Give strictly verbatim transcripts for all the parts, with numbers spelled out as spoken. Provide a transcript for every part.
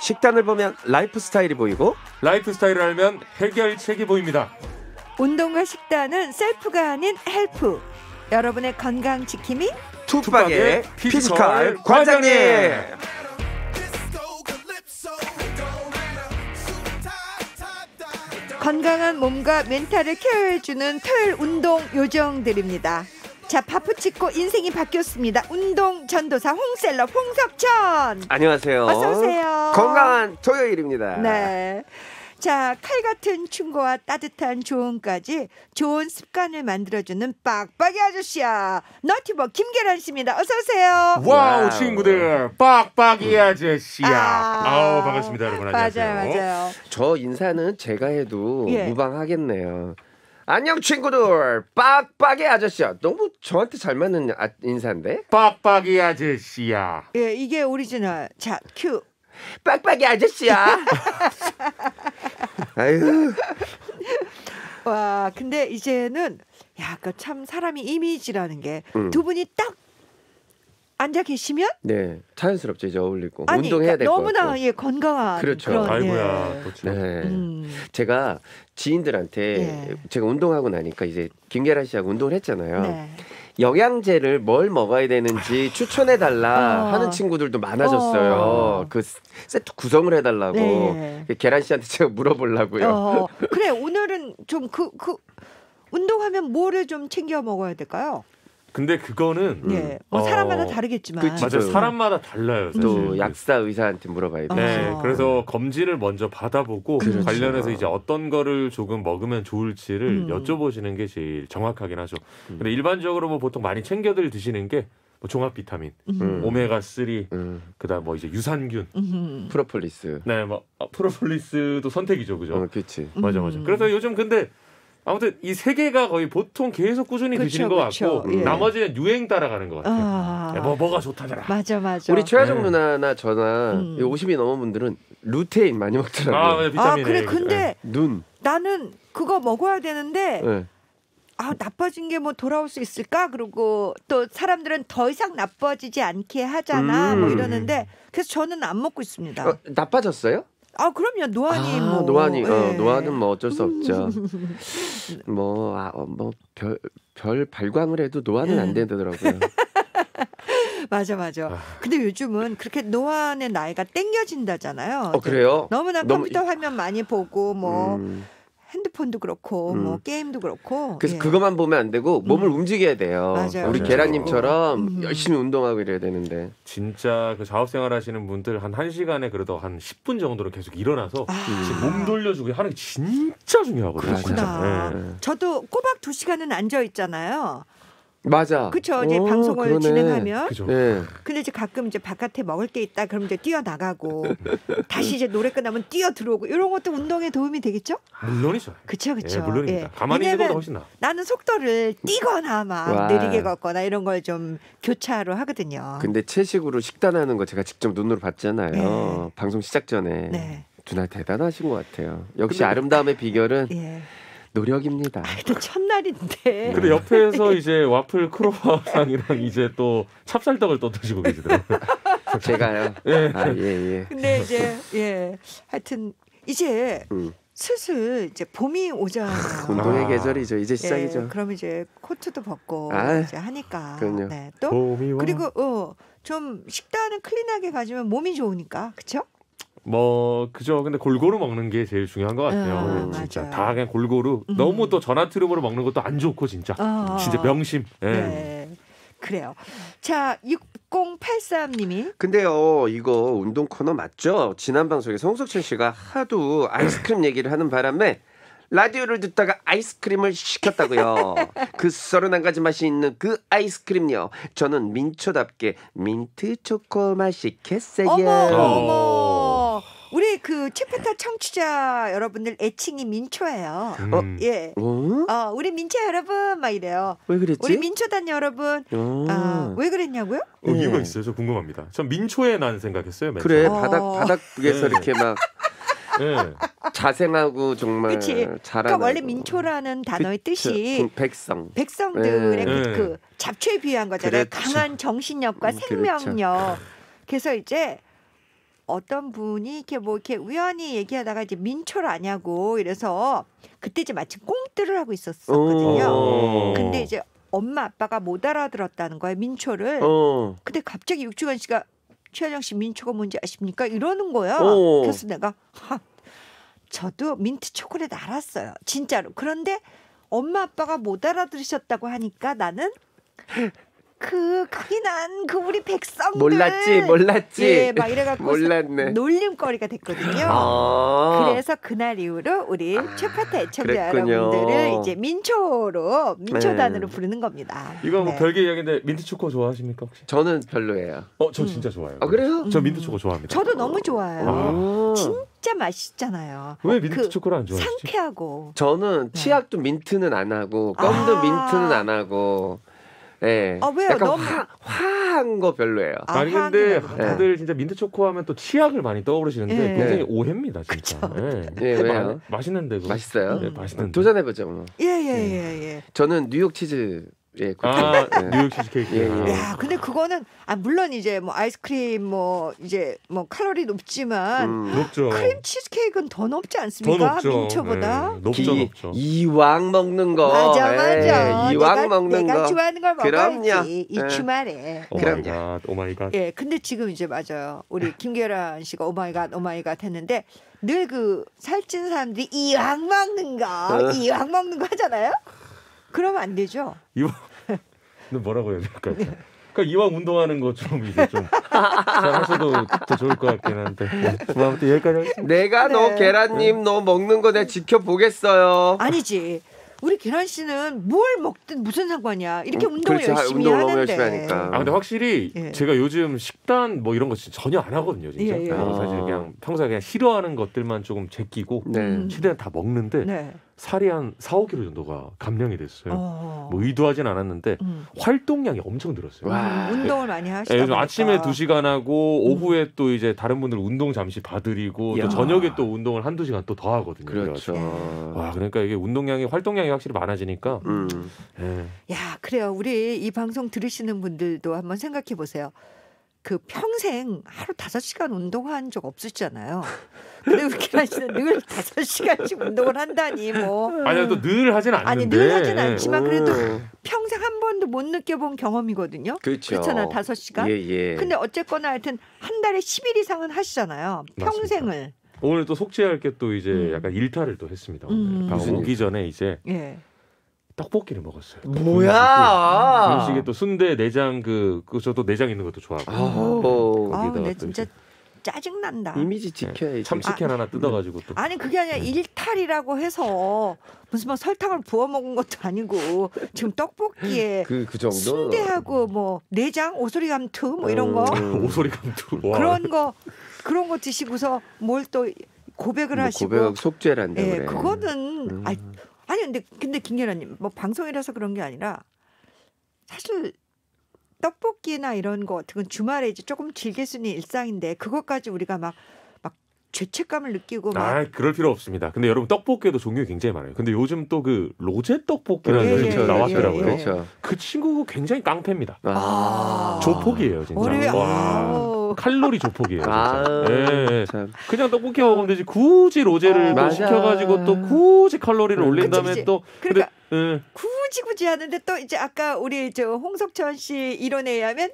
식단을 보면 라이프 스타일이 보이고, 라이프 스타일을 알면 해결책이 보입니다. 운동과 식단은 셀프가 아닌 헬프. 여러분의 건강 지킴이 투빡의 피지컬 관장님. 건강한 몸과 멘탈을 케어해주는 토요일 운동 요정들입니다. 자, 파푸 찍고 인생이 바뀌었습니다. 운동 전도사 홍셀럽 홍석천. 안녕하세요. 어서 오세요. 건강한 토요일입니다. 네. 자, 칼 같은 충고와 따뜻한 조언까지 좋은 습관을 만들어주는 빡빡이 아저씨야. 너티버 김계란 씨입니다. 어서 오세요. 와우, 친구들. 빡빡이 아저씨야. 아, 아우, 반갑습니다, 여러분. 안녕하세요. 맞아요, 맞아요. 저 인사는 제가 해도 예. 무방하겠네요. 안녕 친구들, 빡빡이 아저씨야. 너무 저한테 잘 맞는 아, 인사인데? 빡빡이 아저씨야. 예, 이게 오리지널. 자, 큐. 빡빡이 아저씨야. 아유. 와, 근데 이제는 야, 그 참 사람이 이미지라는 게 두 음. 분이 딱 앉아 계시면 네 자연스럽죠. 이제 어울리고 아니, 운동해야 될 것 같고. 너무나 예, 건강한. 그렇죠. 그런, 아이고야. 예. 그렇죠. 네. 음. 제가 지인들한테 예. 제가 운동하고 나니까 이제 김계란 씨하고 운동을 했잖아요. 네. 영양제를 뭘 먹어야 되는지 추천해달라 어. 하는 친구들도 많아졌어요. 어. 그 세트 구성을 해달라고. 네. 계란 씨한테 제가 물어보려고요. 어. 그래, 오늘은 좀 그, 그 운동하면 뭐를 좀 챙겨 먹어야 될까요? 근데 그거는 예, 음. 뭐 사람마다 어, 다르겠지만 그치, 맞아요. 사람마다 달라요. 사실. 또 약사 의사한테 물어봐야 돼. 네, 어. 그래서 검진을 먼저 받아보고 그렇죠. 관련해서 이제 어떤 거를 조금 먹으면 좋을지를 음. 여쭤보시는 게 제일 정확하긴 하죠. 음. 근데 일반적으로 뭐 보통 많이 챙겨들 드시는 게 뭐 종합 비타민, 음. 오메가 삼, 음. 그다음 뭐 이제 유산균, 음. 프로폴리스. 네, 뭐 아, 프로폴리스도 선택이죠, 그죠? 어, 그렇지. 맞아, 맞아. 음. 그래서 요즘 근데 아무튼 이 세 개가 거의 보통 계속 꾸준히 그쵸, 드시는 것 그쵸. 같고 예. 나머지는 유행 따라가는 것 같아요. 아... 야, 뭐, 뭐가 좋다더라. 맞아, 맞아. 우리 최화정 네. 누나나 저나 음. 오십이 넘은 분들은 루테인 많이 먹더라고요. 아, 비타민. 아, 그래. 근데 네. 눈. 나는 그거 먹어야 되는데 네. 아, 나빠진 게 뭐 돌아올 수 있을까? 그리고 또 사람들은 더 이상 나빠지지 않게 하잖아. 음. 뭐 이러는데 그래서 저는 안 먹고 있습니다. 어, 나빠졌어요? 아, 그럼요. 노안이 아, 뭐 노안이 네. 어, 노안은 뭐 어쩔 수 없죠. 뭐 아, 뭐 별 별 발광을 해도 노안은 안 되더라고요. 맞아, 맞아. 아. 근데 요즘은 그렇게 노안의 나이가 땡겨진다잖아요. 어, 그래요? 너무나 너무... 컴퓨터 화면 많이 보고 뭐 음. 핸드폰도 그렇고 음. 뭐 게임도 그렇고. 그래서 예. 그것만 보면 안 되고 몸을 음. 움직여야 돼요. 맞아요. 우리 맞아요. 계란님처럼 음. 열심히 운동하고 이래야 되는데. 진짜 그 자업생활 하시는 분들 한 한 시간에 그래도 한 십 분 정도는 계속 일어나서 아. 몸 돌려주고 하는 게 진짜 중요하거든요. 그렇구나. 네. 저도 꼬박 두 시간은 앉아있잖아요. 맞아. 그렇죠. 이제 방송을 그러네. 진행하면. 그쵸. 네. 근데 이제 가끔 이제 바깥에 먹을 게 있다 그러면 이제 뛰어 나가고 다시 이제 노래 끝나면 뛰어 들어오고 이런 것도 운동에 도움이 되겠죠? 물론이죠. 그렇죠, 그렇죠. 예, 물론입니다. 예. 가만히 있는 것보다 훨씬 나. 나는 속도를 뛰거나 막 와. 느리게 걷거나 이런 걸 좀 교차로 하거든요. 근데 채식으로 식단하는 거 제가 직접 눈으로 봤잖아요. 네. 방송 시작 전에. 네. 누나 대단하신 것 같아요. 역시 근데, 아름다움의 비결은. 예. 노력입니다. 아, 첫날인데. 근데 옆에서 이제 와플 크로와상이랑 이제 또 찹쌀떡을 또 드시고 계시더라고요. 제가요. 예. 아, 예, 예. 근데 이제 예. 하여튼 이제 음. 슬슬 이제 봄이 오잖아요. 운동의 아. 계절이죠. 이제 시작이죠. 예, 그럼 이제 코트도 벗고 아. 이제 하니까. 그럼요. 네. 또 그리고 어, 좀 식단은 클린하게 가지면 몸이 좋으니까. 그렇죠? 뭐 그죠. 근데 골고루 먹는 게 제일 중요한 것 같아요. 어, 진짜 맞아요. 다 그냥 골고루 음. 너무 또 전화트름으로 먹는 것도 안 좋고 진짜 어, 진짜 명심. 예. 네. 그래요. 자, 육공팔삼 님이 근데요 이거 운동 코너 맞죠? 지난 방송에 홍석천 씨가 하도 아이스크림 얘기를 하는 바람에 라디오를 듣다가 아이스크림을 시켰다고요. 그 서른한 가지 맛이 있는 그 아이스크림요. 저는 민초답게 민트 초코 맛이겠어요. 어머, 어머. 우리 그 채페타 청취자 여러분들 애칭이 민초예요. 음. 어, 예. 어? 어, 우리 민초 여러분 막 이래요. 왜 그랬지? 우리 민초단 여러분. 어. 어, 왜 그랬냐고요? 어, 이유가 있어요. 저 궁금합니다. 전 민초에 난 생각했어요. 맨 그래, 맨 바닥 바닥에서 네. 이렇게 막. 네. 자생하고 정말 그치? 잘하는. 그러니까 원래 민초라는 단어의 그, 뜻이 백성, 백성들의 네. 그, 그 잡초에 비유한 거잖아요. 그렇죠. 강한 정신력과 음, 생명력. 그렇죠. 그래서 이제 어떤 분이 이렇게 뭐 이렇게 우연히 얘기하다가 이제 민초를 아냐고 이래서 그때 이제 마침 꽁트를 하고 있었거든요. 근데 이제 엄마 아빠가 못 알아들었다는 거예요, 민초를. 어. 근데 갑자기 육주관 씨가 최화정 씨 민초가 뭔지 아십니까? 이러는 거야. 오. 그래서 내가 하, 저도 민트 초콜릿 알았어요, 진짜로. 그런데 엄마 아빠가 못 알아들으셨다고 하니까 나는 그 크기 난 그 우리 백성들 몰랐지 몰랐지 예, 막 이래갖고 몰랐네. 놀림거리가 됐거든요. 아 그래서 그날 이후로 우리 아 최파타 애청자 여러분들을 이제 민초로 민초단으로 네. 부르는 겁니다. 이거 뭐 네. 별개 이야기인데 민트초코 좋아하십니까 혹시? 저는 별로예요. 어, 저 진짜 음. 좋아요. 아 그래요? 저 민트초코 좋아합니다. 저도 너무 좋아요. 아 진짜 맛있잖아요. 왜 민트초코를 안 좋아하시지? 상쾌하고. 저는 치약도 네. 민트는 안 하고 껌도 아 민트는 안 하고. 예. 아, 왜요? 약간 너무 화, 화한 거 별로예요. 아, 아니 근데 다들 네. 진짜 민트 초코 하면 또 치약을 많이 떠오르시는데 예. 굉장히 오해입니다, 진짜. 예. 예, 왜요? 맛있는데 그거. 맛있어요? 예, 맛있는데. 도전해 보죠, 뭐. 예, 예, 예, 예. 저는 뉴욕 치즈 예, 아, 예. 뉴욕 치즈 케이크. 예, 예. 야, 근데 그거는 아 물론 이제 뭐 아이스크림 뭐 이제 뭐 칼로리 높지만 음, 높죠. 크림 치즈 케이크는 더 높지 않습니까? 민초보다. 예, 높죠, 기, 높죠. 이왕 먹는 거. 맞아, 맞아. 예, 이왕 내가, 먹는 내가 거. 좋아하는 걸 그럼요. 먹어야지. 이 예. 주말에. 오마이갓, 오마이갓. 예, 근데 지금 이제 맞아요. 우리 김계란 씨가 오마이갓, 오마이갓 했는데 늘 그 살찐 사람들이 이왕 먹는 거, 이왕 먹는 거 하잖아요. 그러면 안 되죠. 이왕 뭐라고 해야 될까요? 그러니까 이왕 운동하는 거 좀 이제 좀 잘하셔도 더 좋을 것 같긴 한데. 아무튼 여기까지 하겠습니다. 내가 네. 너 계란님 네. 너 먹는 거 내가 지켜보겠어요. 아니지. 우리 계란 씨는 뭘 먹든 무슨 상관이야. 이렇게 운동을 그렇지, 열심히 운동을 하는데. 열심히 하니까. 아 근데 확실히 예. 제가 요즘 식단 뭐 이런 거 전혀 안 하거든요, 진짜. 예, 예. 아. 사실 그냥 평소에 그냥 싫어하는 것들만 조금 제끼고 네. 최대한 다 먹는데 네. 살이 한 사, 오 킬로그램 정도가 감량이 됐어요. 어. 뭐 의도하진 않았는데 음. 활동량이 엄청 늘었어요. 와. 운동을 많이 하시다 예, 보니까. 아침에 두 시간 하고 오후에 음. 또 이제 다른 분들 운동 잠시 봐드리고 또 저녁에 또 운동을 한두 시간 또 더 하거든요. 그렇죠. 예. 와, 그러니까 이게 운동량이 활동량이 확실히 많아지니까. 음. 예. 야, 그래요. 우리 이 방송 들으시는 분들도 한번 생각해 보세요. 그 평생 하루 다섯 시간 운동한 적 없으시잖아요. 근데 우리 계란 씨는 늘 다섯 시간씩 운동을 한다니 뭐. 아니 또 늘 하진 않는데. 아니 늘 하진 않지만 그래도 오. 평생 한 번도 못 느껴본 경험이거든요. 그렇죠. 그렇잖아요. 다섯 시간. 예, 예. 근데 어쨌거나 하여튼 한 달에 십 일 이상은 하시잖아요. 평생을. 맞습니다. 오늘 또 속죄할 게 또 이제 음. 약간 일탈을 또 했습니다. 음. 오기 전에 이제. 예. 떡볶이를 먹었어요. 뭐야? 음식에 또 순대 내장 그, 그 저도 내장 있는 것도 좋아하고. 아, 아 근데 진짜 짜증 난다. 이미지 지켜야지. 참치캔 아, 하나 뜯어가지고 또. 아니 그게 아니라 일탈이라고 해서 무슨 뭐 설탕을 부어 먹은 것도 아니고 지금 떡볶이에 그, 그 정도? 순대하고 뭐 내장 오소리 감투 뭐 이런 거. 오소리 감투. 그런 거 그런 거 드시고서 뭘 또 고백을 뭐 하시고. 고백하고 속죄란다 예, 그래. 그거는. 음. 아이, 아니 근데 근데 김계란님 뭐 방송이라서 그런 게 아니라 사실 떡볶이나 이런 거 어떻게 주말에 이제 조금 즐길 수 있는 일상인데 그것까지 우리가 막 막 죄책감을 느끼고 막 아 그럴 필요 없습니다. 근데 여러분 떡볶이도 종류가 굉장히 많아요. 근데 요즘 또 그 로제 떡볶이라는 예, 요즘 예, 나왔더라고요. 예, 예. 그렇죠. 그 친구가 굉장히 깡패입니다. 아 조폭이에요 진짜. 어려... 와. 칼로리 조폭이에요. 아, 예, 예. 그냥 떡볶이 먹으면 되지 굳이 로제를 어, 시켜가지고 또 굳이 칼로리를 응, 올린 그치, 다음에 그치. 또 그러니까 근데, 예. 굳이 굳이 하는데 또 이제 아까 우리 저 홍석천 씨 이론에 의하면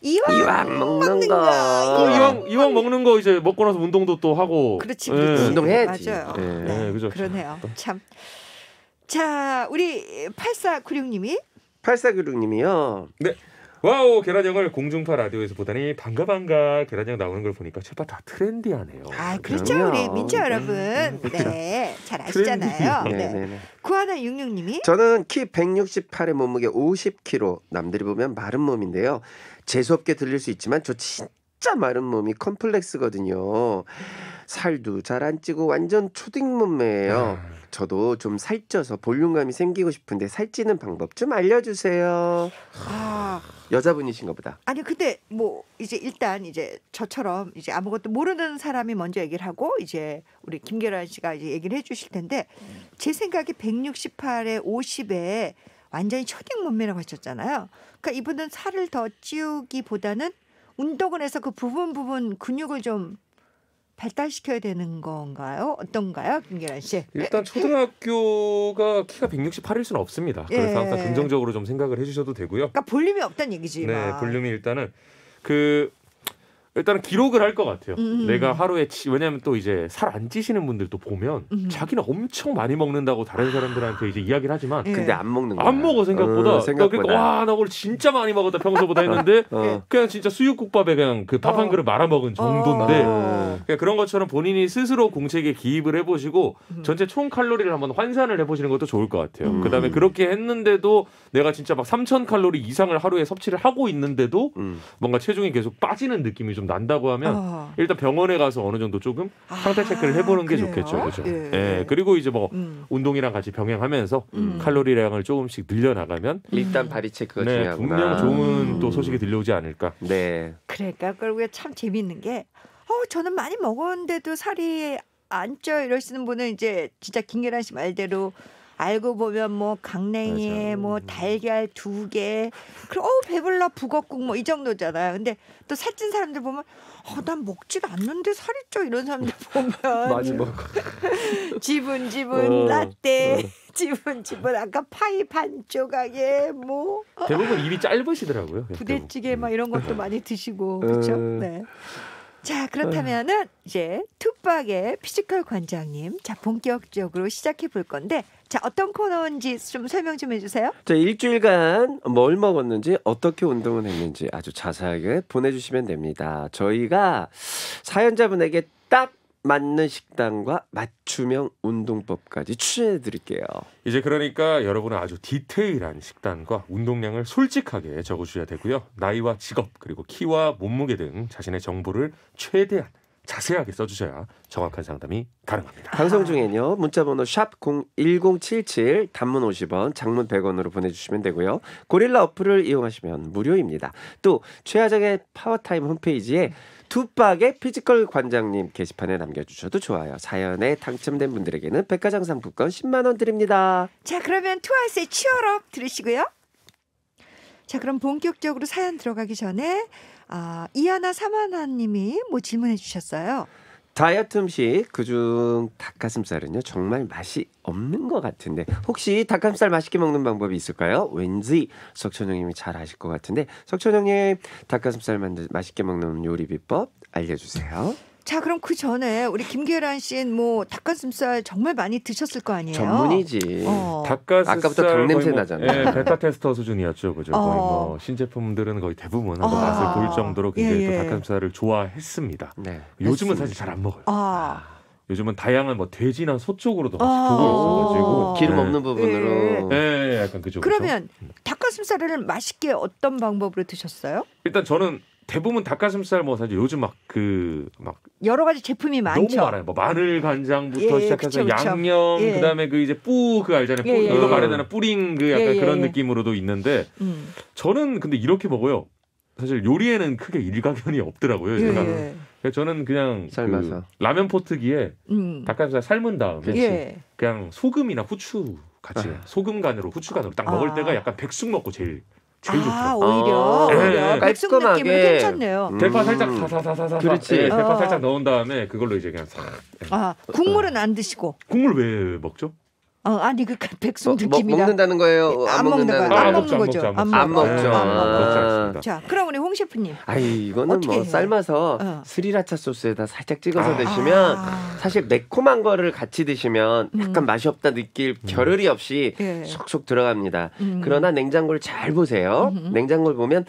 이왕, 이왕 먹는, 먹는 거, 거. 이왕, 이왕, 이왕 먹는 거 이제 먹고 나서 운동도 또 하고 그렇지, 그렇지. 예. 운동해야지. 맞아요. 예. 네, 네, 그죠. 그러네요. 참. 자, 우리 팔사구육 님이 팔사구육 님이요. 네. 와우 계란형을 공중파 라디오에서 보다니 반가 반가 계란형 나오는 걸 보니까 제발 다 트렌디하네요. 아 그렇죠 그러면. 우리 민초 여러분 네 잘 아시잖아요. 네. 구하나육육 님이 저는 키 백육십팔에 몸무게 오십 킬로그램 남들이 보면 마른 몸인데요. 재수없게 들릴 수 있지만 저 진짜 마른 몸이 컴플렉스거든요. 살도 잘 안 찌고 완전 초딩 몸매예요. 아. 저도 좀 살쪄서 볼륨감이 생기고 싶은데 살찌는 방법 좀 알려주세요. 아, 여자분이신가 보다. 아니 근데 뭐 이제 일단 이제 저처럼 이제 아무것도 모르는 사람이 먼저 얘기를 하고 이제 우리 김계란 씨가 이제 얘기를 해주실 텐데, 제 생각에 백육십팔에 오십에 완전히 초딩 몸매라고 하셨잖아요. 그러니까 이분은 살을 더 찌우기보다는 운동을 해서 그 부분 부분 근육을 좀 발달시켜야 되는 건가요? 어떤가요? 김계란 씨. 일단 초등학교가 키가 백육십팔일 수는 없습니다. 그래서 예. 항상 긍정적으로 좀 생각을 해주셔도 되고요. 그러니까 볼륨이 없다는 얘기지. 네. 막. 볼륨이 일단은 그 일단은 기록을 할 것 같아요. 음. 내가 하루에 치, 왜냐하면 또 이제 살 안 찌시는 분들도 보면 음. 자기는 엄청 많이 먹는다고 다른 사람들한테 이제 이야기를 하지만 예. 근데 안 먹는 거야. 안 먹어 생각보다. 어, 생각보다. 그러니까 와, 나 오늘 진짜 많이 먹었다 평소보다 했는데 어. 그냥 진짜 수육국밥에 그냥 그 밥 한 그릇 말아 먹은 정도인데 어. 그냥 그런 것처럼 본인이 스스로 공책에 기입을 해보시고 음. 전체 총 칼로리를 한번 환산을 해보시는 것도 좋을 것 같아요. 음. 그다음에 그렇게 했는데도 내가 진짜 막 삼천 칼로리 이상을 하루에 섭취를 하고 있는데도 음. 뭔가 체중이 계속 빠지는 느낌이 좀 난다고 하면 어. 일단 병원에 가서 어느 정도 조금 상태 아, 체크를 해보는 게 그래요? 좋겠죠, 그렇죠? 예. 예. 그리고 이제 뭐 음. 운동이랑 같이 병행하면서 음. 칼로리량을 조금씩 늘려나가면 일단 바디 체크가 네, 중요하구나. 분명 좋은 음. 또 소식이 들려오지 않을까. 네. 그러니까 결국에 참 재밌는 게, 어, 저는 많이 먹었는데도 살이 안 쪄 이러시는 분은 이제 진짜 김계란 씨 말대로. 알고 보면 뭐 강냉이에 뭐 달걀 두 개, 그리고 어 배불러 북어국 뭐 이 정도잖아요. 근데 또 살찐 사람들 보면 어 난 먹지도 않는데 살이 쪄 이런 사람들 보면 많이 먹어. 지분 지분 라떼. 집은 집은 아까 파이 반 조각에 뭐 대부분 입이 짧으시더라고요. 부대찌개 막 이런 것도 많이 드시고 그렇죠. 네. 자, 그렇다면은 이제 투빡의 피지컬 관장님, 자 본격적으로 시작해 볼 건데, 자 어떤 코너인지 좀 설명 좀 해주세요. 자, 일주일간 뭘 먹었는지 어떻게 운동을 했는지 아주 자세하게 보내주시면 됩니다. 저희가 사연자분에게 딱 맞는 식단과 맞춤형 운동법까지 추천해 드릴게요. 이제 그러니까 여러분은 아주 디테일한 식단과 운동량을 솔직하게 적어주셔야 되고요. 나이와 직업, 그리고 키와 몸무게 등 자신의 정보를 최대한 자세하게 써주셔야 정확한 상담이 가능합니다. 방송 중에는요. 문자번호 샵 공일공칠칠, 단문 오십 원, 장문 백 원으로 보내주시면 되고요. 고릴라 어플을 이용하시면 무료입니다. 또 최화정의 파워타임 홈페이지에 투빡의 피지컬 관장님 게시판에 남겨주셔도 좋아요. 사연에 당첨된 분들에게는 백화점 상품권 십만 원 드립니다. 자, 그러면 트와이스의 치얼업 들으시고요. 자, 그럼 본격적으로 사연 들어가기 전에 아, 이하나 사만아님이 뭐 질문해 주셨어요. 다이어트 음식 그중 닭가슴살은요 정말 맛이 없는 것 같은데 혹시 닭가슴살 맛있게 먹는 방법이 있을까요? 왠지 석천 형님이 잘 아실 것 같은데 석천 형님 닭가슴살 만드, 맛있게 먹는 요리 비법 알려주세요. 자, 그럼 그 전에 우리 김계란 씨는 뭐 닭가슴살 정말 많이 드셨을 거 아니에요? 전문이지. 어. 닭가슴살 아까부터 닭 냄새 뭐, 나잖아요. 예, 베타 테스터 수준이었죠, 그죠? 어. 거의 뭐 신제품들은 거의 대부분 어. 맛을 볼 정도로 굉장히 예, 예. 또 닭가슴살을 좋아했습니다. 네. 요즘은 사실 잘 안 먹어요. 아. 요즘은 다양한 뭐 돼지나 소 쪽으로도 같이 보고 있어가지고 기름 네. 없는 부분으로. 예, 예, 예 약간 그죠. 그러면 그죠? 닭가슴살을 맛있게 어떤 방법으로 드셨어요? 일단 저는. 대부분 닭가슴살 뭐 사실 요즘 막 그 막 여러 가지 제품이 많죠. 너무 많아요. 뭐 마늘 간장부터 예, 시작해서 그쵸, 그쵸. 양념 예. 그다음에 그 이제 뿌 그 알잖아요. 예, 예. 이거 말하잖아요. 뿌링 그 약간 예, 예, 그런 예. 느낌으로도 있는데 음. 저는 근데 이렇게 먹어요. 사실 요리에는 크게 일가견이 없더라고요. 제가. 예. 그래서 저는 그냥 그 라면 포트기에 음. 닭가슴살 삶은 다음에 예. 그냥 소금이나 후추 같이 아. 소금 간으로 후추 간으로 딱 아. 먹을 때가 약간 백숙 먹고 제일. 아, 오히려, 아, 오히려. 예, 깔끔하게 느낌은 괜찮네요. 음. 대파 살짝 사사사사사. 그렇지. 예, 대파 어. 살짝 넣은 다음에 그걸로 이제 그냥 사. 예. 아, 국물은 안 드시고. 국물 왜 먹죠? 어, 아니 그 백숙 어, 느낌이라. 먹는다는 거예요. 안, 안 먹는다는 거예요. 안 먹는 거죠. 안 먹죠. 안 먹죠. 자, 그럼 우리 홍 셰프님. 아이 이거는 뭐 해요? 삶아서 어. 스리라차 소스에다 살짝 찍어서 아. 드시면 아. 사실 매콤한 거를 같이 드시면 음. 약간 맛이 없다 느낄 음. 겨를이 없이 예. 속속 들어갑니다. 음. 그러나 냉장고를 잘 보세요. 음. 냉장고를 보면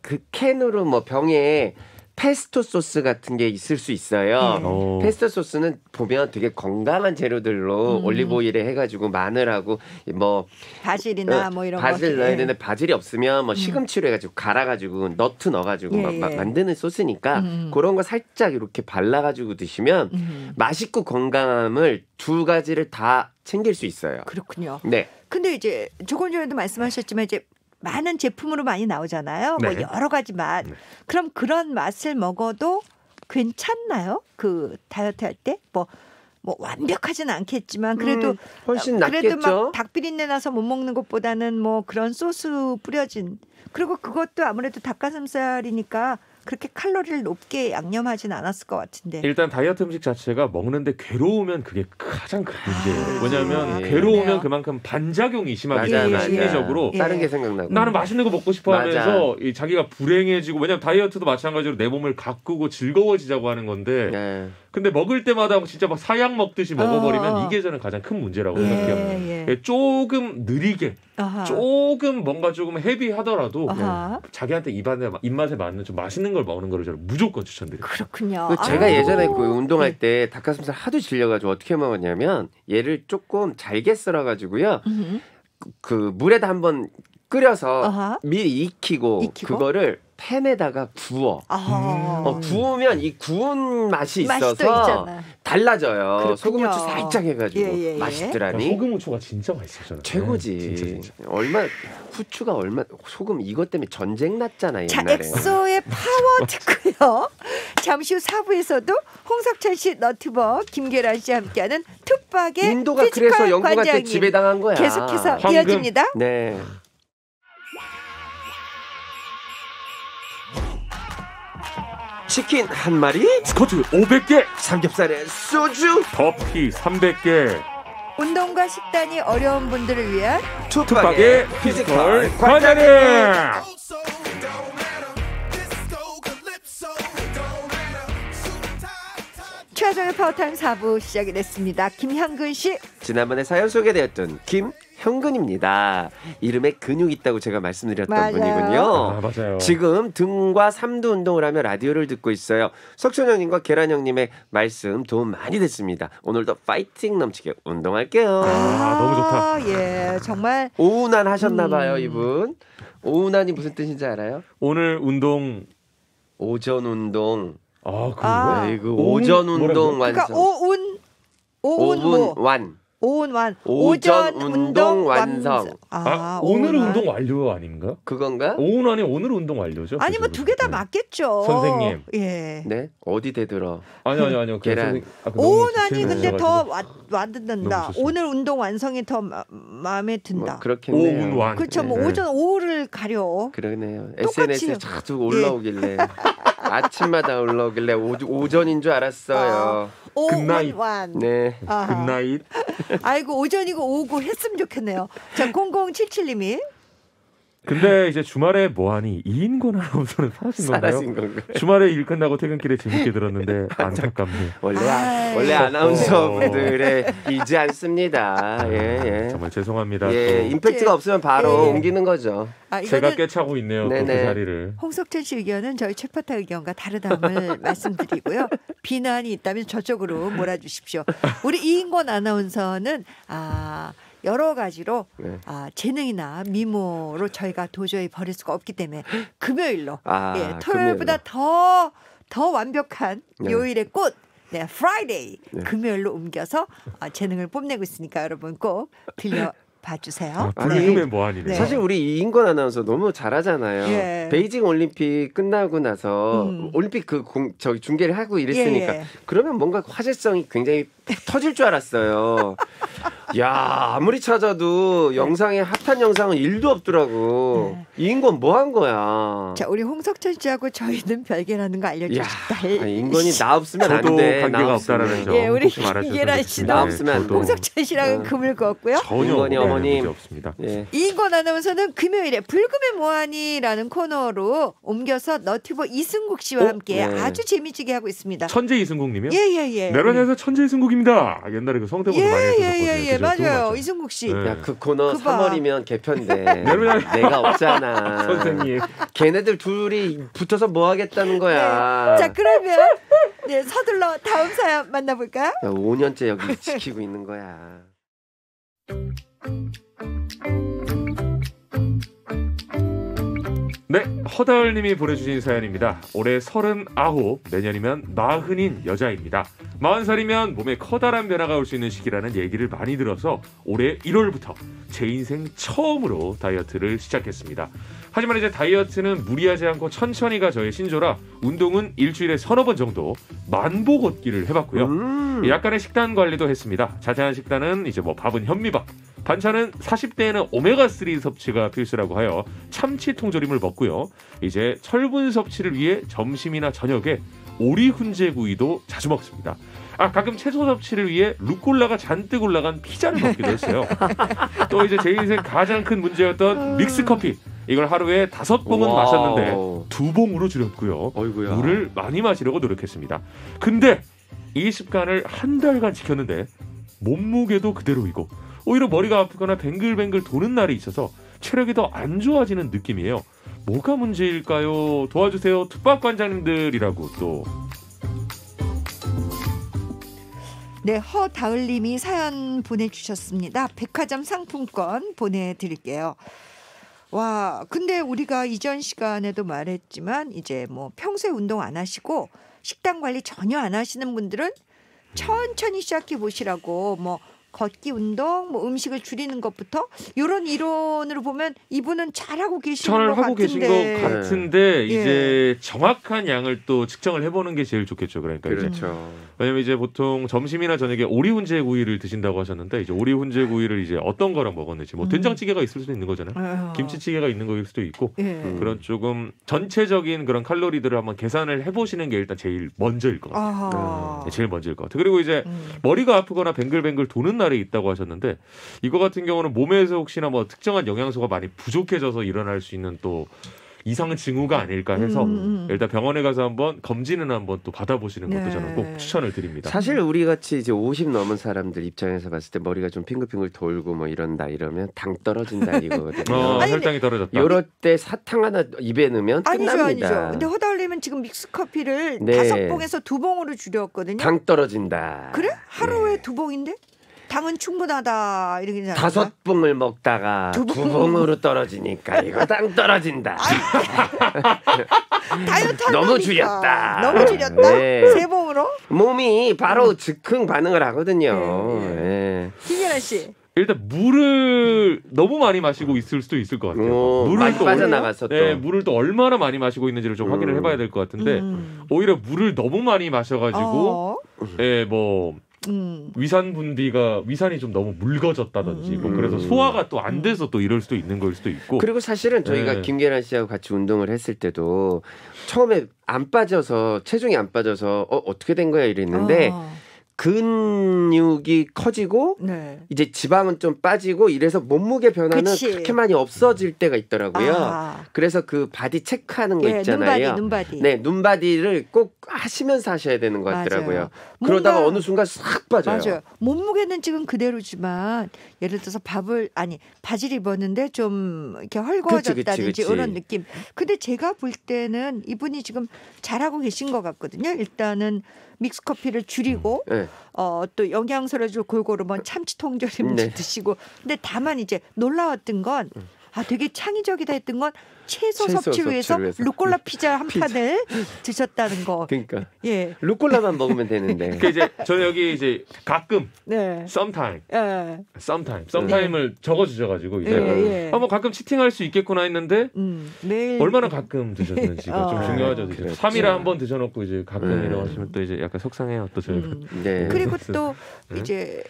그 캔으로 뭐 병에 페스토 소스 같은 게 있을 수 있어요. 네. 페스토 소스는 보면 되게 건강한 재료들로 음. 올리브오일에 해가지고 마늘하고 뭐 바질이나 어, 뭐 이런 바질 거. 넣어야 되는데 바질이 없으면 뭐 음. 시금치로 해가지고 갈아가지고 너트 넣어가지고 예, 막, 막 만드는 소스니까 음. 그런 거 살짝 이렇게 발라가지고 드시면 음. 맛있고 건강함을 두 가지를 다 챙길 수 있어요. 그렇군요. 네. 근데 이제 조금 전에도 말씀하셨지만 이제 많은 제품으로 많이 나오잖아요. 네. 뭐 여러 가지 맛. 네. 그럼 그런 맛을 먹어도 괜찮나요? 그 다이어트 할 때? 뭐, 뭐 완벽하진 않겠지만 그래도 음, 훨씬 낫겠죠. 그래도 막 닭 비린내 나서 못 먹는 것보다는 뭐 그런 소스 뿌려진. 그리고 그것도 아무래도 닭가슴살이니까 그렇게 칼로리를 높게 양념하진 않았을 것 같은데. 일단 다이어트 음식 자체가 먹는데 괴로우면 그게 가장 큰 문제예요. 아, 왜냐하면 예, 괴로우면 그러네요. 그만큼 반작용이 심하기 때문에 심리적으로 예. 다른 게 생각나고 나는 맛있는 거 먹고 싶어 맞아. 하면서 이 자기가 불행해지고 왜냐하면 다이어트도 마찬가지로 내 몸을 가꾸고 즐거워지자고 하는 건데 예. 근데 먹을 때마다 진짜 막 사약 먹듯이 먹어버리면 어. 이게 저는 가장 큰 문제라고 예, 생각해요. 예. 예, 조금 느리게, 아하. 조금 뭔가 조금 헤비하더라도 아하. 자기한테 입안에, 입맛에 맞는 좀 맛있는 걸 먹는 걸 저는 무조건 추천드려요. 그렇군요. 제가 아유. 예전에 그 운동할 때 닭가슴살 하도 질려가지고 어떻게 먹었냐면 얘를 조금 잘게 썰어가지고요. 음흠. 그 물에다 한번 끓여서 아하. 미리 익히고, 익히고 그거를 팬에다가 구워. 아 어, 구우면 이 구운 맛이 있어서 달라져요. 그렇군요. 소금후추 살짝 해가지고 예, 예, 맛있더라니. 야, 소금후추가 진짜 맛있었잖아요. 최고지. 네, 진짜, 진짜. 얼마 후추가 얼마 소금 이것 때문에 전쟁 났잖아 옛날에. 자, 엑소의 파워 듣고요. 잠시 후 사 부에서도 홍석천 씨 너튜버 김계란 씨와 함께하는 투빡의 인도가 피지컬 그래서 영국한테 지배당한 거야. 계속해서 황금. 이어집니다. 네. 치킨 한 마리, 스쿼트 오백 개, 삼겹살에 소주, 버피 삼백 개. 운동과 식단이 어려운 분들을 위한 투빡의 피지컬 관장님. 최화정의 파워타임 사 부 시작이 됐습니다. 김현근 씨. 지난번에 사연 소개되었던 김. 현근입니다. 이름에 근육이 있다고 제가 말씀드렸던 맞아요. 분이군요. 아, 맞아요. 지금 등과 삼두 운동을 하며 라디오를 듣고 있어요. 석천 형님과 계란 형님의 말씀 도움 많이 됐습니다. 오늘도 파이팅 넘치게 운동할게요. 아, 아 너무 좋다. 예, 정말 오운환 하셨나 봐요. 음. 이분 오운환이 무슨 뜻인지 알아요? 오늘 운동 오전 운동 아, 그거 아. 이거 오전 운동 뭐라고요? 완성 그러니까 오운 오운 뭐. 완 오전 완 오전 운동, 운동 완성. 완성. 아, 아 오늘 운동 완료 아닌가? 그건가? 오전 아니 오늘 운동 완료죠? 아니 뭐 두 개 다 맞겠죠. 선생님. 예. 네 어디 대들어? 아니 아니 아니요. 계란. 아, 오전 아니 근데 더 와든다. 오늘 운동 완성이 더 마, 마음에 든다. 뭐, 그렇겠네요. 오전 완. 그렇죠. 네. 뭐 오전 오후를 가려. 그러네요. 에스엔에스에 자주 올라오길래. 예. 아침마다 올라오길래 오, 오전인 줄 알았어요. 아, 오, 굿나잇. 네. 아하. 굿나잇. 아이고 오전이고 오고 했으면 좋겠네요. 자 공공칠칠님이. 근데 이제 주말에 뭐하니 이인곤 아나운서는 사라진 건가요? 사라진 건가요? 주말에 일 끝나고 퇴근길에 재밌게 들었는데 안타깝네요. 원래 아, 원래 아나운서분들의 이지 않습니다. 예, 예. 정말 죄송합니다. 예, 임팩트가 없으면 바로 예. 옮기는 거죠. 아, 제가 꿰차고 있네요. 그 자리를. 홍석천 씨 의견은 저희 최파타 의견과 다르다음을 말씀드리고요. 비난이 있다면 저쪽으로 몰아주십시오. 우리 이인곤 아나운서는 아. 여러 가지로 네. 아, 재능이나 미모로 저희가 도저히 버릴 수가 없기 때문에 금요일로 아, 예, 토요일보다 더, 더 완벽한 네. 요일의 꽃 네, 프라이데이 네. 금요일로 옮겨서 아, 재능을 뽐내고 있으니까 여러분 꼭 들려 봐주세요. 아, 아니, 뭐하니? 네. 사실 우리 이인권 아나운서 너무 잘하잖아요. 예. 베이징 올림픽 끝나고 나서 음. 올림픽 그 공, 저기 중계를 하고 이랬으니까 예, 예. 그러면 뭔가 화제성이 굉장히 터질 줄 알았어요. 야 아무리 찾아도 네. 영상에 핫한 영상은 일도 없더라고. 네. 이인권 뭐 한 거야? 자 우리 홍석천 씨하고 저희는 별개라는 거 알려주십시다. 인권이 나 없으면 안 돼. 관계가 없다라는 점. 예, 우리 김계란 씨도 나 없으면 홍석천 씨랑은 네. 금을 걷고요. 인권이 어머님 없습니다. 예. 이인권 아나운서는 금요일에 불금의 뭐하니라는 코너로 옮겨서 너튜버 이승국 씨와 오? 함께 네. 아주 재미지게 하고 있습니다. 천재 이승국님이요? 예예예. 내란에서 천재 이승국입니다. 옛날에 그 성대모사 예, 많이 했었거든요. 예, 예, 예. 맞아요. 이승국 씨. 네. 야, 그 코너 그 삼월이면 개편돼. 내가 없잖아. 선생님. 걔네들 둘이 붙어서 뭐 하겠다는 거야. 네. 자 그러면 네, 서둘러 다음 사연 만나볼까요? 야, 오 년째 여기 지키고 있는 거야. 네, 허다을님이 보내주신 사연입니다. 올해 서른아홉, 내년이면 마흔인 여자입니다. 마흔 살이면 몸에 커다란 변화가 올 수 있는 시기라는 얘기를 많이 들어서 올해 일월부터 제 인생 처음으로 다이어트를 시작했습니다. 하지만 이제 다이어트는 무리하지 않고 천천히가 저의 신조라 운동은 일주일에 서너 번 정도 만보 걷기를 해봤고요. 음. 약간의 식단 관리도 했습니다. 자세한 식단은 이제 뭐 밥은 현미밥, 반찬은 사십 대에는 오메가삼 섭취가 필수라고 하여 참치 통조림을 먹고요. 이제 철분 섭취를 위해 점심이나 저녁에 오리 훈제구이도 자주 먹습니다. 아, 가끔 채소 섭취를 위해 루꼴라가 잔뜩 올라간 피자를 먹기도 했어요. 또 이제 제 인생 가장 큰 문제였던 믹스커피. 이걸 하루에 다섯 봉은 마셨는데 두 봉으로 줄였고요. 어이구야. 물을 많이 마시려고 노력했습니다. 근데 이 습관을 한 달간 지켰는데 몸무게도 그대로이고 오히려 머리가 아프거나 뱅글뱅글 도는 날이 있어서 체력이 더 안 좋아지는 느낌이에요. 뭐가 문제일까요? 도와주세요. 투빡 관장님들이라고 또. 네, 허다을님이 사연 보내주셨습니다. 백화점 상품권 보내드릴게요. 와, 근데 우리가 이전 시간에도 말했지만 이제 뭐 평소에 운동 안 하시고 식단 관리 전혀 안 하시는 분들은 천천히 시작해 보시라고 뭐 걷기 운동, 뭐 음식을 줄이는 것부터 이런 이론으로 보면 이분은 잘하고 계시는 것 같은데. 잘하고 계신 것 같은데 이제 예. 정확한 양을 또 측정을 해보는 게 제일 좋겠죠. 그러니까 그렇죠. 이제 왜냐면 이제 보통 점심이나 저녁에 오리 훈제 구이를 드신다고 하셨는데 이제 오리 훈제 구이를 이제 어떤 거랑 먹었는지 뭐 된장찌개가 있을 수도 있는 거잖아요. 김치찌개가 있는 거일 수도 있고 예. 그런 조금 전체적인 그런 칼로리들을 한번 계산을 해보시는 게 일단 제일 먼저일 것 같아요. 네, 제일 먼저일 것 같아요. 그리고 이제 음. 머리가 아프거나 뱅글뱅글 도는 날 있다고 하셨는데 이거 같은 경우는 몸에서 혹시나 뭐 특정한 영양소가 많이 부족해져서 일어날 수 있는 또 이상 징후가 아닐까 해서 음. 일단 병원에 가서 한번 검진을 한번 또 받아보시는 것도 네. 저는 꼭 추천을 드립니다. 사실 우리 같이 이제 오십 넘은 사람들 입장에서 봤을 때 머리가 좀 핑글핑글 돌고 뭐 이런다 이러면 당 떨어진다 이거거든요. 어, 아니, 혈당이 떨어졌다. 이럴 때 사탕 하나 입에 넣으면 아니죠, 끝납니다. 아니죠. 근데 허다을님은 지금 믹스커피를 네. 다섯 봉에서 두 봉으로 줄였거든요. 당 떨어진다. 그래? 하루에 네. 두 봉인데? 당은 충분하다 이렇게 다섯 봉을 먹다가 두, 봉. 두 봉으로 떨어지니까 이거 당 떨어진다. 다이어트 너무 줄였다. 너무 줄였다. 네. 세 봉으로 몸이 바로 음. 즉흥 반응을 하거든요. 네. 네. 김계란 씨. 일단 물을 너무 많이 마시고 있을 수도 있을 것 같아요. 오, 물을 또 빠져나갔어. 네, 물을 또 얼마나 많이 마시고 있는지를 좀 음. 확인을 해봐야 될 것 같은데 음. 오히려 물을 너무 많이 마셔가지고 예, 뭐. 어. 네, 음. 위산 분비가 위산이 좀 너무 묽어졌다든지 뭐 그래서 소화가 또 안 돼서 또 이럴 수도 있는 걸 수도 있고 그리고 사실은 저희가 네. 김계란 씨하고 같이 운동을 했을 때도 처음에 안 빠져서 체중이 안 빠져서 어, 어떻게 된 거야 이랬는데 아. 근육이 커지고 네. 이제 지방은 좀 빠지고 이래서 몸무게 변화는 그치. 그렇게 많이 없어질 때가 있더라고요. 아. 그래서 그 바디 체크하는 거 예, 있잖아요. 눈바디, 눈바디. 네, 눈바디를 꼭 하시면서 하셔야 되는 것 같더라고요. 그러다가 어느 순간 싹 빠져요. 맞아요. 몸무게는 지금 그대로지만 예를 들어서 밥을 아니 바지를 입었는데 좀 이렇게 헐거워졌다든지 이런 느낌. 근데 제가 볼 때는 이분이 지금 잘하고 계신 것 같거든요. 일단은 믹스커피를 줄이고 네. 어, 또 영양소를 줄 골고루 뭐 참치 통조림 네. 드시고 근데 다만 이제 놀라웠던 건 아 되게 창의적이다 했던 건 채소, 채소 섭취를 위해서 루꼴라 피자 한 피자. 판을 드셨다는 거. 그러니까 예 루꼴라만 먹으면 되는데. 그러니까 이제 저는 여기 이제 가끔 네. sometime, 예. sometime, sometime을 네. 적어주셔가지고 이제 예, 예. 아, 뭐 가끔 치팅할 수 있겠구나 했는데 음, 매일 얼마나 가끔 드셨는지가 어. 좀 중요하죠. 삼 일에 한 번 드셔놓고 이제 가끔이라고 음. 하시면 또 이제 약간 속상해요. 또 저희. 음. 네. 그리고 또 네. 이제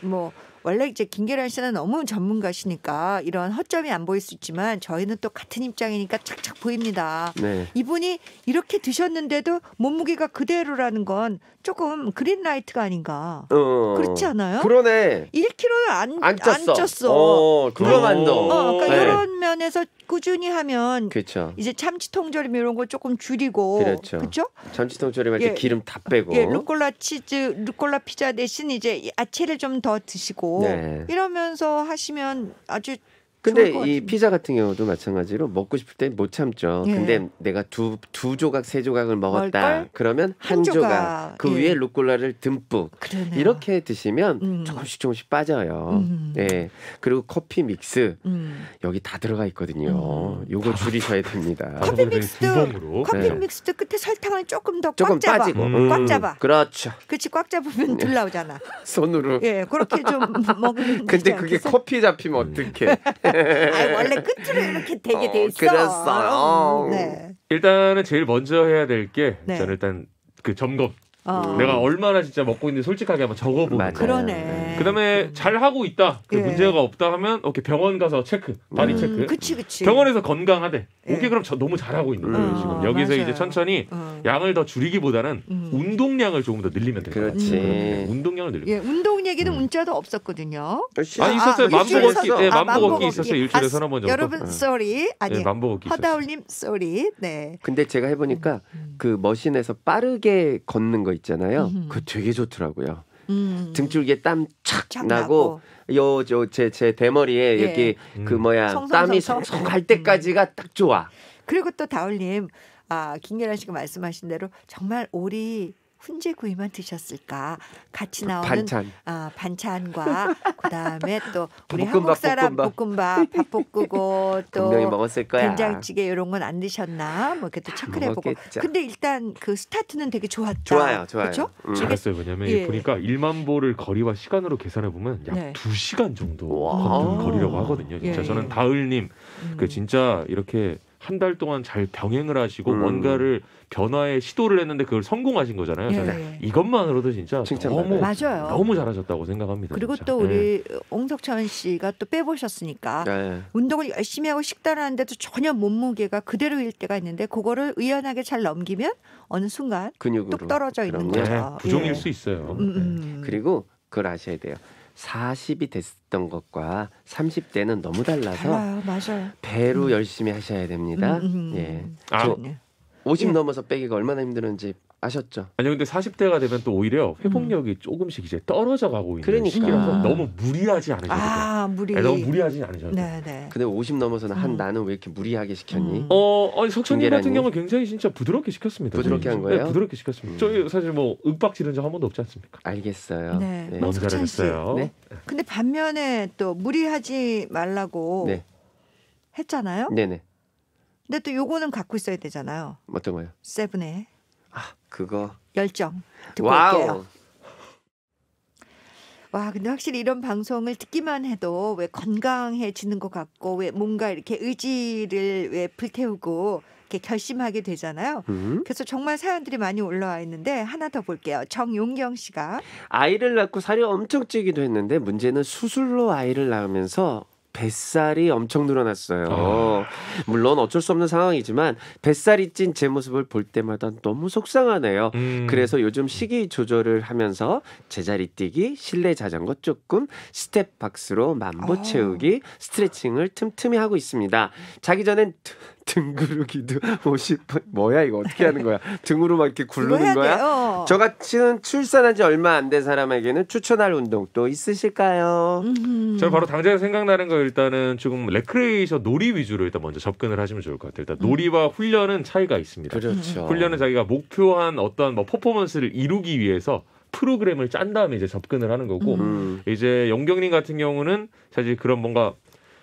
뭐. 원래 이제 김계란 씨는 너무 전문가시니까 이런 허점이 안 보일 수 있지만 저희는 또 같은 입장이니까 착착 보입니다. 네. 이분이 이렇게 드셨는데도 몸무게가 그대로라는 건 조금 그린라이트가 아닌가. 어, 그렇지 않아요? 그러네. 일 킬로그램 안, 안 쪘어. 안 쪘어. 어, 그거만 더. 어, 그러니까 네. 이런 면에서 꾸준히 하면 그쵸. 이제 참치통조림 이런 거 조금 줄이고 그렇죠. 그렇죠? 참치통조림 할 때 예, 기름 다 빼고 예, 루꼴라 치즈, 루꼴라 피자 대신 이제 야채를 좀 더 드시고 하고 네. 이러면서 하시면 아주 근데 이 피자 같은 경우도 마찬가지로 먹고 싶을 때 못 참죠. 예. 근데 내가 두, 두 조각 세 조각을 먹었다. 그러면 한, 한 조각. 조각 그 예. 위에 루꼴라를 듬뿍 그러네요. 이렇게 드시면 음. 조금씩 조금씩 빠져요. 음. 예. 그리고 커피 믹스 음. 여기 다 들어가 있거든요. 음. 요거 줄이셔야 됩니다. 커피 믹스도 커피 네. 믹스도 끝에 설탕을 조금 더 꽉 잡아. 빠지고. 음. 꽉 잡아. 그렇죠. 그렇지 꽉 잡으면 들 나오잖아. 손으로. 예 그렇게 좀 먹으면. 근데 그게 커피 잡히면 어떡해. 아니, 원래 끝으로 이렇게 되게 어, 돼 있어. 그랬어요. 음, 네. 일단은 제일 먼저 해야 될 게 네. 일단 그 점검. 어. 내가 얼마나 진짜 먹고 있는지 솔직하게 한번 적어보는. 그러네. 그다음에 음. 잘 하고 있다. 그 예. 문제가 없다 하면 오케이 병원 가서 체크, 바디 음. 체크. 그치 그치. 병원에서 건강하대. 예. 오케이 그럼 저 너무 잘 하고 있는 거예요 음. 지금. 여기서 맞아요. 이제 천천히 어. 양을 더 줄이기보다는 음. 운동량을 조금 더 늘리면 돼요. 그렇지. 음. 운동량을 늘리면. 예, 운동 얘기는 음. 문자도 없었거든요. 아 있었어요. 만보걷기. 예, 만보걷기 있었어요. 일주일에 서너 번 정도. 여러분, 쏘리. 아니. 만보걷기. 허다울님 쏘리. 네. 근데 제가 해보니까 그 머신에서 빠르게 걷는 거. 있잖아요. 음흠. 그거 되게 좋더라고요. 음. 등줄기에 땀 착 나고 요 저 제 제 대머리에 예. 여기 음. 그 뭐야 성성성성. 땀이 성성 갈 때까지가 음. 딱 좋아. 그리고 또 다울님 아 김계란 씨가 말씀하신 대로 정말 오리 훈제구이만 드셨을까? 같이 나오는 반찬. 아, 반찬과 그다음에 또 우리 볶음밥, 한국 사람 볶음밥, 볶음밥 밥 볶고 또 먹었을 거야. 된장찌개 이런 건 안 드셨나? 뭐 이렇게 또 체크를 해보고. 근데 일단 그 스타트는 되게 좋았다. 좋아요, 좋아요. 그렇죠? 음. 잘했어요. 왜냐면 예. 보니까 일만 보를 거리와 시간으로 계산해 보면 약 네. 두 시간 정도 걷는 거리라고 하거든요. 진짜 예. 저는 다을님 음. 그 진짜 이렇게. 한 달 동안 잘 병행을 하시고 음. 뭔가를 변화에 시도를 했는데 그걸 성공하신 거잖아요. 예, 예. 이것만으로도 진짜 너무, 맞아요. 너무 잘하셨다고 생각합니다. 그리고 진짜. 또 우리 예. 홍석천 씨가 또 빼보셨으니까 예. 운동을 열심히 하고 식단을 하는데도 전혀 몸무게가 그대로일 때가 있는데 그거를 의연하게 잘 넘기면 어느 순간 근육으로. 뚝 떨어져 있는 거죠. 예. 부종일 예. 수 있어요. 음, 음. 그리고 그걸 아셔야 돼요. 사십이 됐던 것과 삼십 대는 너무 달라서 달라요, 맞아요. 배로 음. 열심히 하셔야 됩니다. 음, 음, 예. 아, 오십 예. 넘어서 빼기가 얼마나 힘드는지 아셨죠? 아니 근데 사십 대가 되면 또 오히려 회복력이 음. 조금씩 이제 떨어져 가고 있는 그러니까. 시기라서 너무 무리하지 않으셔도 돼요. 아, 무리. 아니, 너무 무리하지 않으셔도 돼요. 네네. 근데 오십 넘어서는 한 음. 나는 왜 이렇게 무리하게 시켰니? 음. 어, 아니 석천님 같은 경우는 굉장히 진짜 부드럽게 시켰습니다. 부드럽게 한 거예요? 네, 부드럽게 시켰습니다. 음. 저희 사실 뭐 윽박 지른 적 한 번도 없지 않습니까? 알겠어요. 네. 네. 너무 잘했어요. 네. 근데 반면에 또 무리하지 말라고 네. 했잖아요. 네네. 근데 또 요거는 갖고 있어야 되잖아요. 어떤 거요? 세븐에. 아, 그거 열정 듣고 와우. 올게요. 와 근데 확실히 이런 방송을 듣기만 해도 왜 건강해지는 것 같고 왜 뭔가 이렇게 의지를 왜 불태우고 이렇게 결심하게 되잖아요. 음? 그래서 정말 사연들이 많이 올라와 있는데 하나 더 볼게요. 정용경 씨가 아이를 낳고 살이 엄청 찌기도 했는데 문제는 수술로 아이를 낳으면서 뱃살이 엄청 늘어났어요. 어. 물론 어쩔 수 없는 상황이지만 뱃살이 찐 제 모습을 볼 때마다 너무 속상하네요. 음. 그래서 요즘 식이 조절을 하면서 제자리 뛰기, 실내 자전거 조금, 스텝 박스로 만보 오. 채우기, 스트레칭을 틈틈이 하고 있습니다. 자기 전엔 등구르기도 오십 분 뭐야 이거 어떻게 하는 거야? 등으로 막 이렇게 굴르는 거야? 저같은 출산한 지 얼마 안 된 사람에게는 추천할 운동 또 있으실까요? 저 바로 당장 생각나는 거 일단은 조금 레크레이션 놀이 위주로 일단 먼저 접근을 하시면 좋을 것 같아요. 일단 놀이와 훈련은 차이가 있습니다. 그렇죠. 훈련은 자기가 목표한 어떤 뭐 퍼포먼스를 이루기 위해서 프로그램을 짠 다음에 이제 접근을 하는 거고 음. 이제 용경님 같은 경우는 사실 그런 뭔가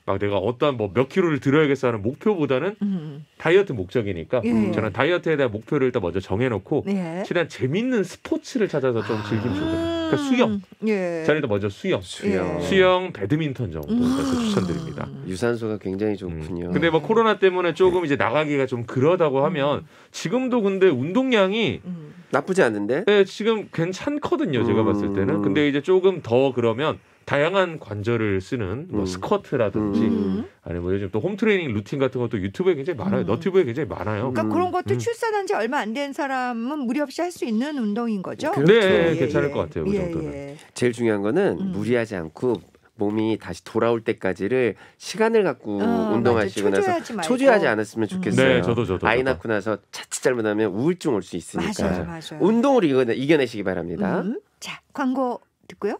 아, 내가 어떠한 뭐 몇 킬로를 들어야겠어 하는 목표보다는 음. 다이어트 목적이니까 예. 저는 다이어트에 대한 목표를 일단 먼저 정해놓고 예. 최대한 재밌는 스포츠를 찾아서 좀 즐기면 좋거든요. 그러니까 수영. 예. 저는 일단 먼저 수영. 수영. 예. 수영, 배드민턴 정도 음. 추천드립니다. 유산소가 굉장히 좋군요. 음. 근데 뭐 코로나 때문에 조금 이제 나가기가 좀 그러다고 하면 지금도 근데 운동량이 음. 나쁘지 않은데? 네, 지금 괜찮거든요. 제가 음. 봤을 때는. 근데 이제 조금 더 그러면 다양한 관절을 쓰는 뭐 음. 스쿼트라든지 음. 아니 뭐 요즘 또 홈트레이닝 루틴 같은 것도 유튜브에 굉장히 많아요. 음. 너튜브에 굉장히 많아요. 그러니까 음. 그런 것도 음. 출산한 지 얼마 안 된 사람은 무리 없이 할 수 있는 운동인 거죠? 그렇죠. 네, 예, 괜찮을 예. 것 같아요. 그 정도는. 예, 예. 제일 중요한 거는 음. 무리하지 않고 몸이 다시 돌아올 때까지를 시간을 갖고 어, 운동하시고 맞아. 나서 말고. 초조하지 않았으면 좋겠어요. 음. 네, 저도 저도. 아이 낳고 나서 자칫 잘못하면 우울증 올 수 있으니까 맞아요, 맞아요. 운동으로 이겨내시기 바랍니다. 음. 자, 광고 듣고요.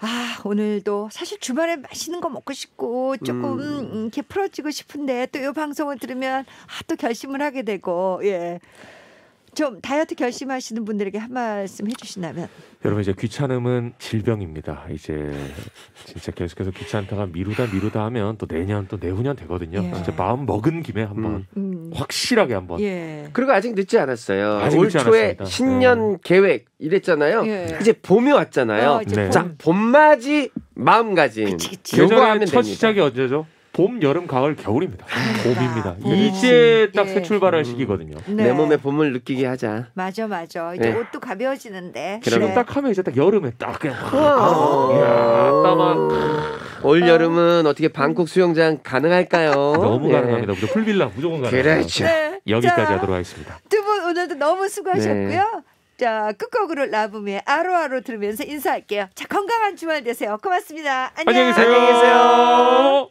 아, 오늘도 사실 주말에 맛있는 거 먹고 싶고 조금 음. 이렇게 풀어지고 싶은데 또 이 방송을 들으면 아, 또 결심을 하게 되고. 예. 좀 다이어트 결심하시는 분들에게 한 말씀 해주신다면, 여러분 이제 귀찮음은 질병입니다. 이제 진짜 계속해서 귀찮다가 미루다 미루다 하면 또 내년 또 내후년 되거든요. 예. 진짜 마음 먹은 김에 한번 음. 확실하게 한번. 예. 그리고 아직 늦지 않았어요. 아직 올 늦지 초에 않았습니다. 신년 네. 계획 이랬잖아요. 예. 이제 봄이 왔잖아요. 어, 이제 네. 봄. 자, 봄맞이 마음가짐. 그치, 그치. 계절의 첫 시작이 언제죠? 봄, 여름, 가을, 겨울입니다. 아, 봄입니다. 봄. 이제 딱 새 출발할 예. 시기거든요. 네. 내 몸에 봄을 느끼게 하자. 맞아, 맞아. 이제 네. 옷도 가벼워지는데. 지금 네. 딱 하면 이제 딱 여름에 딱 그냥. 땀만. 올 여름은 어떻게 방콕 수영장 가능할까요? 너무 예. 가능합니다. 무조건 풀빌라 무조건 가능합니다. 그렇죠. 네. 여기까지 자, 하도록 하겠습니다. 두 분 오늘도 너무 수고하셨고요. 네. 자, 끝곡으로 라붐의 아로아로 들으면서 인사할게요. 자, 건강한 주말 되세요. 고맙습니다. 안녕. 안녕히 계세요. 안녕히 계세요.